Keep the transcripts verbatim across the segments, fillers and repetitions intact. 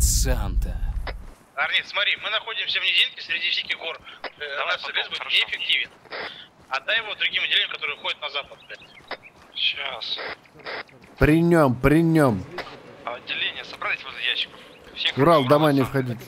Санта. Арнит, смотри, мы находимся в низинке среди всяких гор. Наш лес будет неэффективен. Отдай его другим отделениям, которые уходят на запад. Сейчас. При нем, при нем. Отделение собрались возле ящиков. Всех Урал, дома не входите.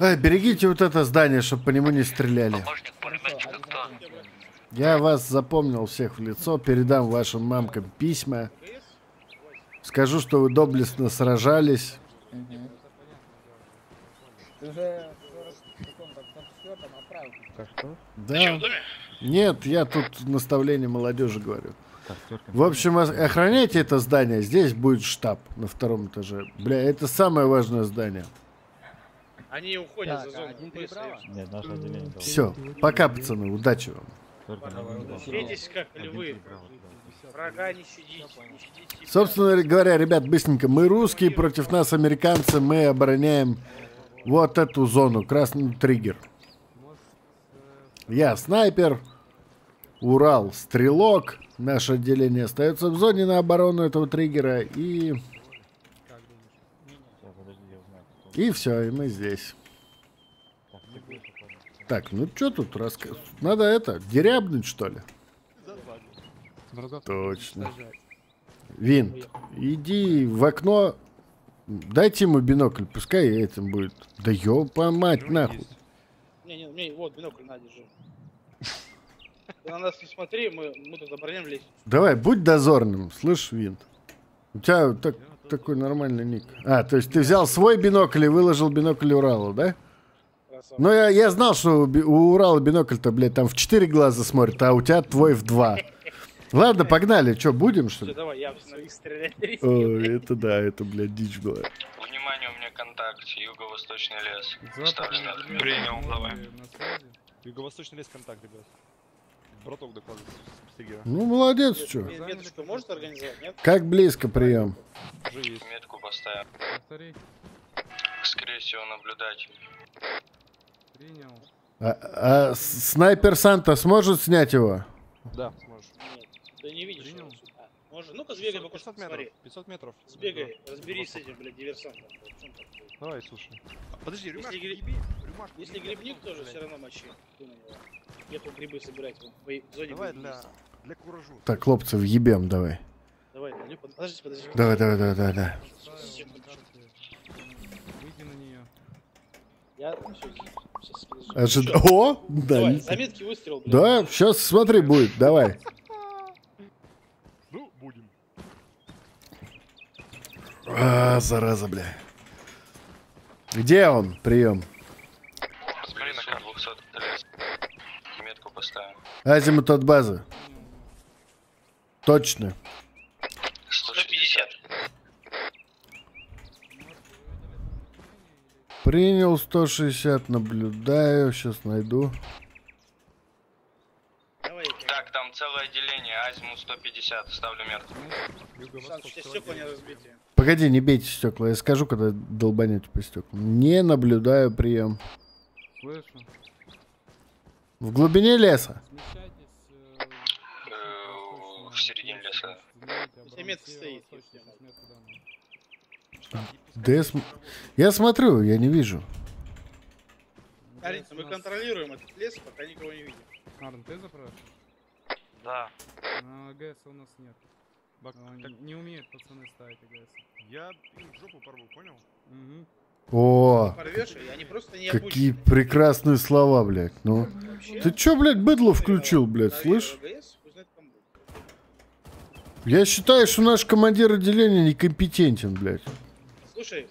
Эй, берегите вот это здание, чтобы по нему не стреляли. Я вас запомнил всех в лицо, передам вашим мамкам письма. Скажу, что вы доблестно сражались. Да. Нет, я тут наставление молодежи говорю. В общем, охраняйте это здание. Здесь будет штаб на втором этаже. Бля, это самое важное здание. Они уходят за зону. Все, пока, пацаны, удачи вам. Ведись, как львы. Врага не щадите, не щадите. Собственно говоря, ребят, быстренько, мы русские, против нас американцы, мы обороняем вот эту зону, красный триггер. Я снайпер, Урал стрелок, наше отделение остается в зоне на оборону этого триггера, и... И все, и мы здесь. Так, ну что тут рассказывать? Надо это, дерябнуть, что ли? Точно. Винт, иди в окно. Дайте ему бинокль, пускай этим будет. Да ёпа мать, нахуй. Не, не, не, вот бинокль, на, держи. Ты на нас не смотри, мы, мы тут обороняем лезть. Давай, будь дозорным, слышь, Винт. У тебя так, такой нормальный ник. А, то есть ты взял свой бинокль и выложил бинокль Уралу, да? Ну, я, я знал, что у, у Урала бинокль-то, блядь, там в четыре глаза смотрит, а у тебя твой в два. Ладно, погнали. Че, будем, что ли? Давай, я их стрелять. Ой, это да, это, блядь, дичь была. Внимание, у меня контакт. Юго-восточный лес. Время угловое. Юго-восточный лес, контакт, ребят. Браток докладывает. Ну, молодец, че. Меточку может организовать, нет? Как близко прием. Метку поставим. Скорее всего, наблюдатель. А, а снайпер Санта сможет снять его? Да, сможет. Нет, да не видишь. Может, ну-ка сбегай, пока что смотри. пятьсот метров. Сбегай, да. Разберись с этим, блядь, диверсантом. Давай, слушай. Подожди, рюмашку. Если, гри... рюмашку, если грибник тоже, все равно мочи. Нету грибы собирать. В зоне давай для... для куражу. Так, хлопцы, въебем, давай. Давай, подожди, подожди. Давай, давай, давай, давай, давай. Я... Сейчас, Ожид... О, да. Давай, заметки выстрел. Блядь. Да, сейчас смотри будет, давай. Ну, будем. А, зараза, бля. Где он? Прием. Смотри на карту, двести. Метку поставим. Азимут от базы. Точно. сто пятьдесят. Принял сто шестьдесят, наблюдаю, сейчас найду. Так, там целое отделение, Азиму сто пятьдесят, ставлю метку. Погоди, не бейте стекла, я скажу, когда долбанете по стеклам. Не наблюдаю прием. Слышу. В глубине леса. В середине леса. Метка стоит. Да я, см... я смотрю, я не вижу. Арин, мы контролируем этот лес, пока никого не видим. Арн, ты запрашиваешь? Да. А, ГС у нас нет. Бак... А, так... Не умеют пацаны ставить АГС. Я им жопу порву, понял? Угу. О, порвешь, и они просто не какие обучены. Прекрасные слова, блядь. Ну, вообще? Ты чё, блядь, быдло включил, блядь, слышь? Я считаю, что наш командир отделения некомпетентен, блядь. Слушай,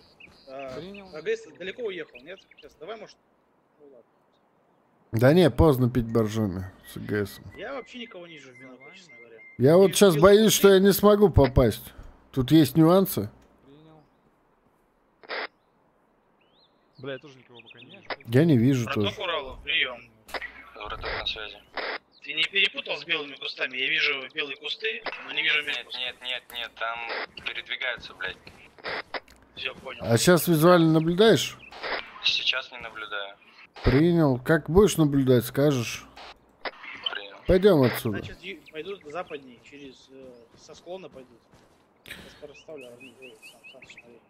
а, АГС далеко уехал, нет? Сейчас, давай, может... Ну, ладно. Да не, поздно пить боржоми с АГСом. Я вообще никого не вижу, честно говоря. Я вот сейчас боюсь, что я не смогу попасть. Тут есть нюансы. Бля, я тоже никого пока не вижу. Я не вижу тоже. Браток Урала, прием. Браток на связи. Ты не перепутал с белыми кустами? Я вижу белые кусты, но не вижу белые кусты. Нет, нет, нет, там передвигаются, блядь. Все, понял. А сейчас визуально наблюдаешь? Сейчас не наблюдаю. Принял. Как будешь наблюдать, скажешь. Принял. Пойдем отсюда. Значит, пойдут западней, через э, со склона пойдут. просто расставлю, а сам, сам смотри.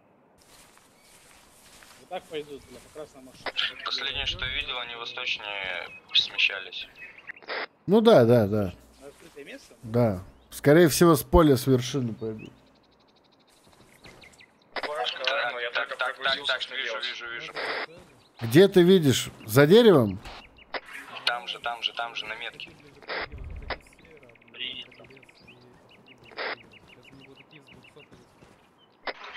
Вот так пойдут, бля, как раз на машине. Последнее, что видел, они восточнее смещались. Ну да, да, да. На открытое место? Да. Скорее всего, с поля, с вершины пойдут. Так, так, так, так, вижу, вижу, вижу. Где ты видишь? За деревом? Там же, там же, там же, на метке.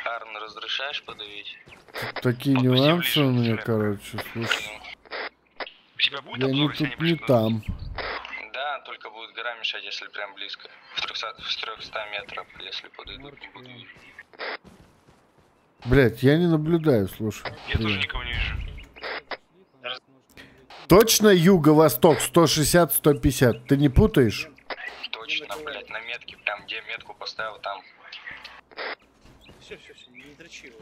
Арн, разрешаешь подавить? Тут такие вот нюансы у меня, короче, слушай. Я не тут, не там. Да, только будет гора мешать, если прям близко. В трёхстах метров, если подойдут, не буду. Блять, я не наблюдаю, слушай. Я блин. Тоже никого не вижу. Точно юго-восток сто шестьдесят сто пятьдесят? Ты не путаешь? Точно, блять, на метке, там где метку поставил, там. Все, все, все, не дрочи его.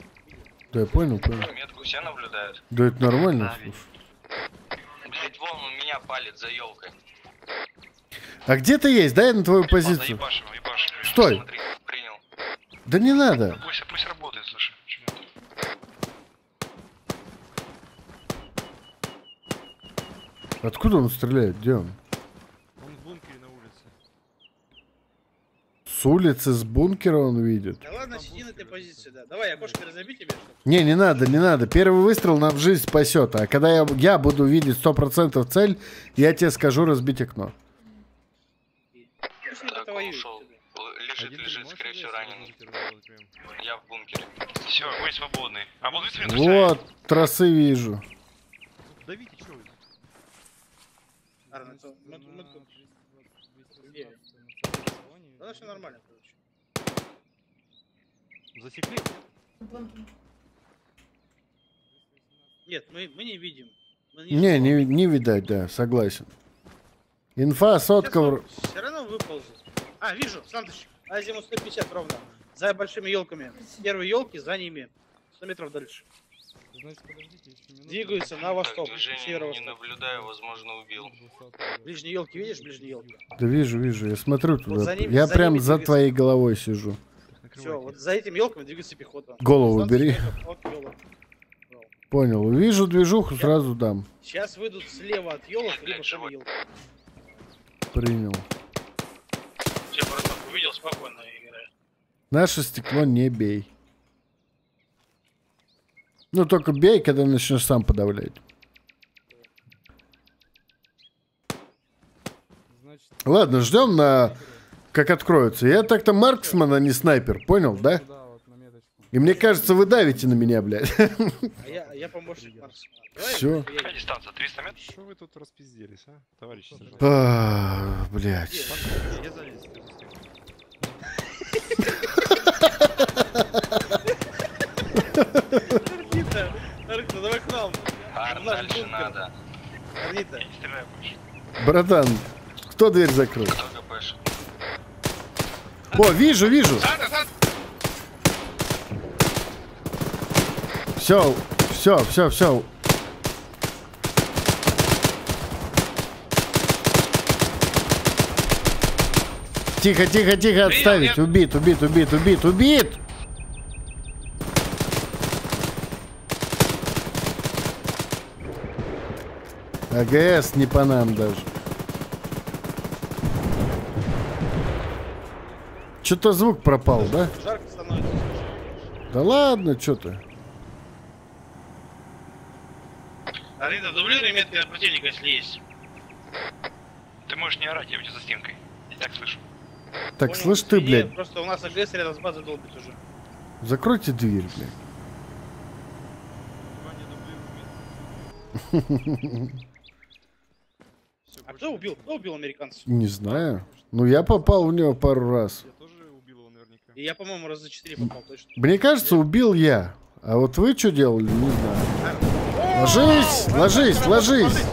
Да я понял, понял. На метку все наблюдают. Да это нормально, да, слушай. Блять, вон он меня палит за елкой. А где ты есть? Дай на твою блин, позицию. Ебашим, ебашим. Стой. Смотри, принял. Да не надо. Да пусть, пусть работает, слушай. Откуда он стреляет? Где он? Он в бункере на улице. С улицы, с бункера он видит. Да ладно, сиди на этой позиции, да. Давай, окошко разоби тебе. Не, не надо, не надо. Первый выстрел нам жизнь спасет. А когда я, я буду видеть сто процентов цель, я тебе скажу разбить окно. Так, он ушел. Лежит, лежит, скорее всего, раненый. Я в бункере. Все, вы свободны. А вот, вот тросы вижу. Давите, что вы? Да, все нормально, короче. Засекли? Нет, мы, мы не видим. Мы не, не, не, не видать, да, согласен. Инфа сотка. Все равно выползет. А, вижу, Сантыч, на зиму сто пятьдесят ровно. За большими елками. Первые елки за ними. сто метров дальше. Значит, подождите, двигаются на восток. Движение не наблюдаю, возможно, убил. Ближние елки видишь, ближние елки? Да вижу, вижу, я смотрю туда. Вот за ним, я за прям за двигается. Твоей головой сижу. Все, вот за этими елками двигается пехота. Голову бери. Понял, вижу движуху, сейчас. Сразу дам. Сейчас выйдут слева от елок, либо сами елки. Принял. Я просто увидел, спокойно играю. Наше стекло не бей. Ну только бей, когда начнешь сам подавлять. Значит, ладно, ждем на... как откроются. Я так-то марксман, а не снайпер, понял, да? Да, вот на меточку. И мне кажется, вы давите на меня, блядь. А я, я помощник марксмана. Все. Какая дистанция? триста метров? Что вы тут распизделись, а, товарищи? А, блядь. Я залез. Арнита, давай к нам. Арн, дальше надо. Арнита. Братан, кто дверь закрыл? Кто ГПшит? О, вижу, вижу. Все, все, все, все. Тихо, тихо, тихо, отставить. Убит, убит, убит, убит, убит. АГС не по нам даже. Что-то звук пропал, да? Жарко становится. Да ладно, что-то. Арина, дублируй метки от противника, если есть. Ты можешь не орать, я у тебя за стенкой. Я так слышу. Так, понял, слышь ты, блядь. Просто у нас АГС рядом с базой долбит уже. Закройте дверь, блядь. А кто убил? Кто убил американцев? Не знаю. Ну я попал в него пару раз. Я тоже убил его наверняка. И я, по-моему, раз за четыре попал точно. Мне кажется, убил я. А вот вы что делали? Не знаю. Ложись, ложись, ложись.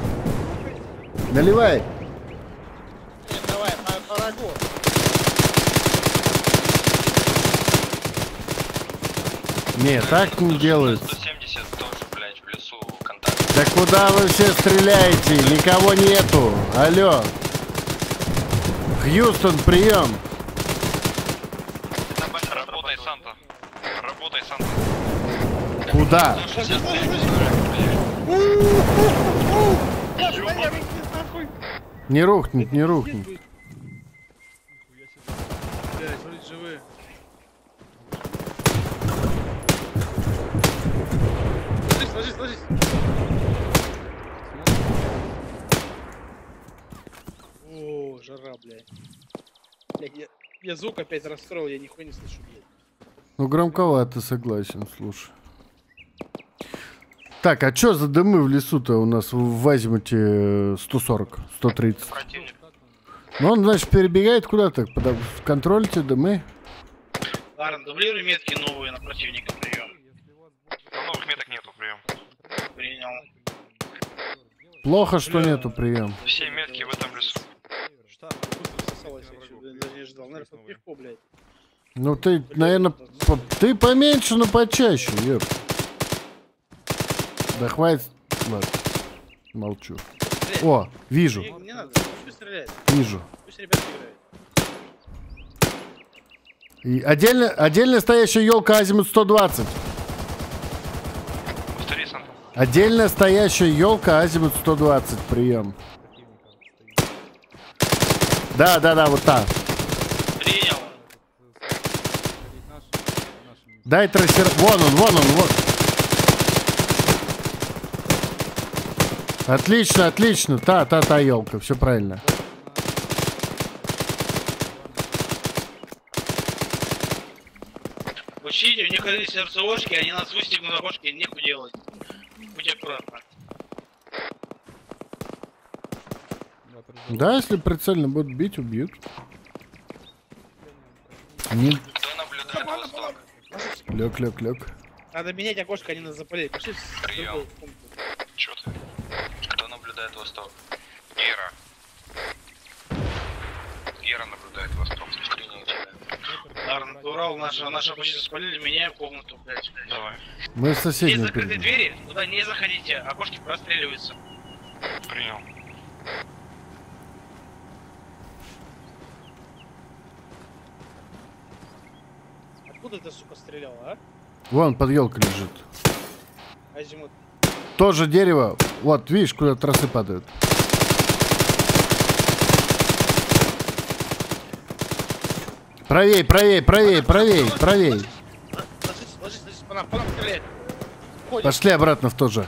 Наливай. Нет, давай, по врагу. Не, так не делают. Да куда вы все стреляете? Никого нету. Алло. Хьюстон, прием. Работай сам, Красота! Не рухнет, не рухнет. О, жара, блядь. Блядь, я, я звук опять расстроил, я нихуя не слышу, блядь. Ну громковато, согласен, слушай. Так, а чё за дымы в лесу-то у нас в Вазимуте сто сорок, сто тридцать? Ну он, значит, перебегает куда-то, в контроле те дымы. Ладно, дублируй метки новые на противника, прием. Там новых меток нету, прием. Принял. Плохо, что нету, прием. Все метки в этом лесу. Ну ты, наверное, по... ты поменьше, но почаще, еб. Да хватит, ладно, молчу. О, вижу. Не надо, пусть стреляет. Вижу. Пусть ребята играют. И отдельно, отдельно стоящая елка Азимут сто двадцать. Повтори, Сан. Отдельно стоящая елка Азимут сто двадцать, прием. Да, да, да, вот так. Принял. Дай трассер... Вон он, вон он, вот. Отлично, отлично. Та, та, та, елка, все правильно. Учите, у них есть РЦОшки, они нас выстегнут на бошке, нехуй делать. Будь аккуратно. Да, если прицельно будут бить, убьют. Они... Лёг, лёг, лёг. Надо менять окошко, они нас запалили. Пошли в другую комнату. Чё ты? Кто наблюдает восток? Ира. Ира наблюдает восток. Арн, Урал, наши, наши обычно спалили, меняем комнату, блядь. Давай. Мы в соседней. Есть закрытые двери, туда не заходите, окошки простреливаются. Принял. Откуда ты, сука, стрелял, а? Вон, под елкой лежит. Азимут. Тоже дерево. Вот, видишь, куда тросы падают. Правей, правей, правей, правей, правей. Ложись, ложись, ложись, по нам, по нам стреляет. Пошли обратно в тот же.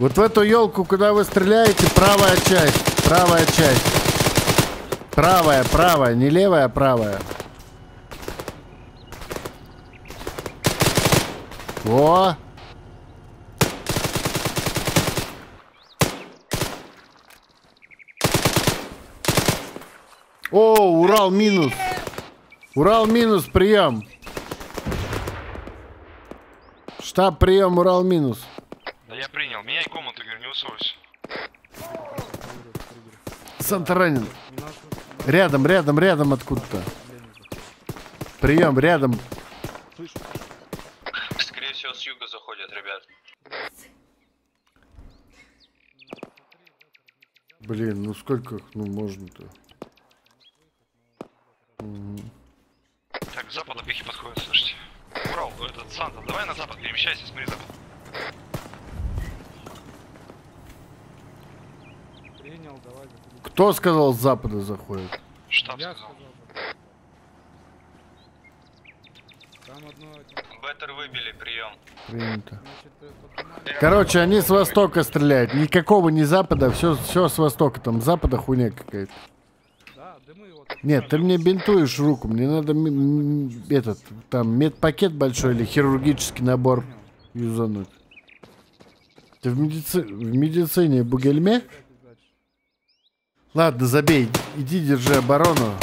Вот в эту елку, куда вы стреляете, правая часть, правая часть. Правая, правая, не левая, а правая. Во! О, Урал минус. Урал минус, прием. Штаб, прием, Урал минус. Да я принял. Меняй комнату, говорю, не усовывайся. Санта ранен. Рядом, рядом, рядом откуда-то. Прием, рядом. Скорее всего, с юга заходят, ребят. Блин, ну сколько, ну можно-то. Угу. Так, запад опехи подходит, слышите? Урал, этот Санта, давай на запад перемещайся, смотри запад. Кто сказал, с запада заходит? Штаб сказал. Беттер выбили, прием. Принято. Короче, они с востока стреляют. Никакого не запада, все, все с востока. Там запада хуйня какая-то. Нет, ты мне бинтуешь руку. Мне надо этот, там медпакет большой или хирургический набор юзануть. Ты в, медици... в медицине Бугельме? Ладно, забей. Иди, держи оборону.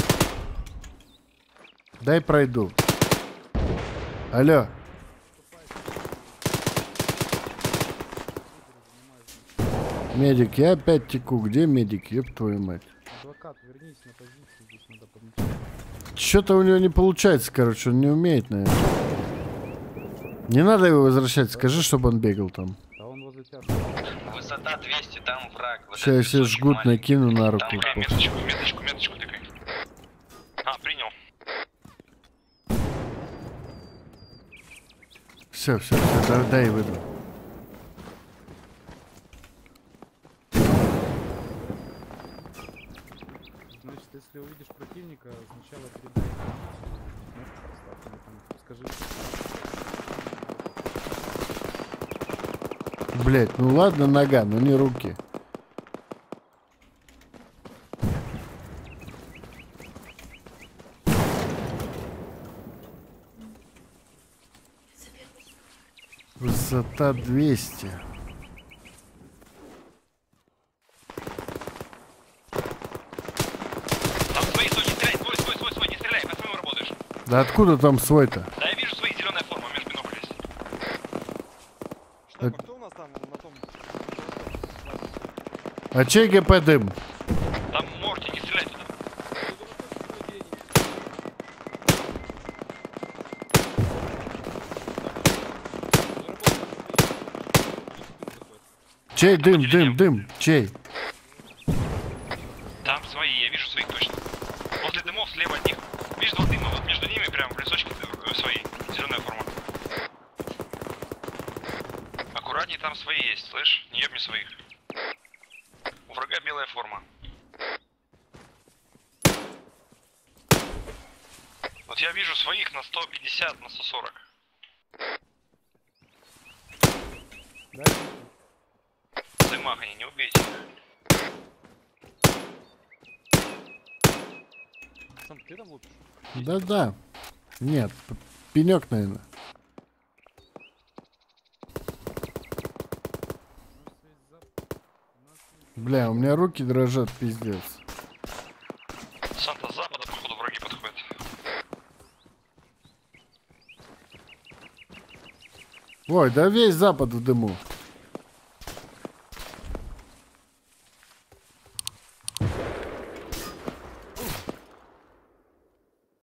Дай пройду. Алло. Медик, я опять теку. Где медик? Ёб твою мать. Что-то у него не получается, короче. Он не умеет, наверное. Не надо его возвращать. Скажи, чтобы он бегал там. высота двести, там враг. Вот сейчас я все жгут накину на руку. Там, меточку, меточку, меточку тыкай. А, принял. Все, все, все, дай выйду. Значит, если увидишь противника, сначала передай. Скажи. Блять, ну ладно, нога, но не руки. Высота двести. Там свои, свой, не стреляй, свой, свой, свой, свой, не стреляй, по своему работаешь. Да откуда там свой-то? Да я вижу свои, зеленая форма, между биноклей. Что, а... кто у нас там на том? А чей ГП дым? Там можете не стрелять туда. Чей дым, дым, дым, чей? Там свои, я вижу своих точно. Возле дымов слева от них. Видишь, два дыма, вот между ними прям в лесочке свои. Зеленая форма. Аккуратнее, там свои есть, слышь? Не ебни своих. У врага белая форма. Вот я вижу своих на сто пятьдесят, на сто сорок. Да? Махани, не убейте. Сам ты там лупишь? Да-да. Нет, пенек, наверное. Бля, у меня руки дрожат, пиздец. Санта запада, походу, враги подходят. Ой, да весь запад в дыму.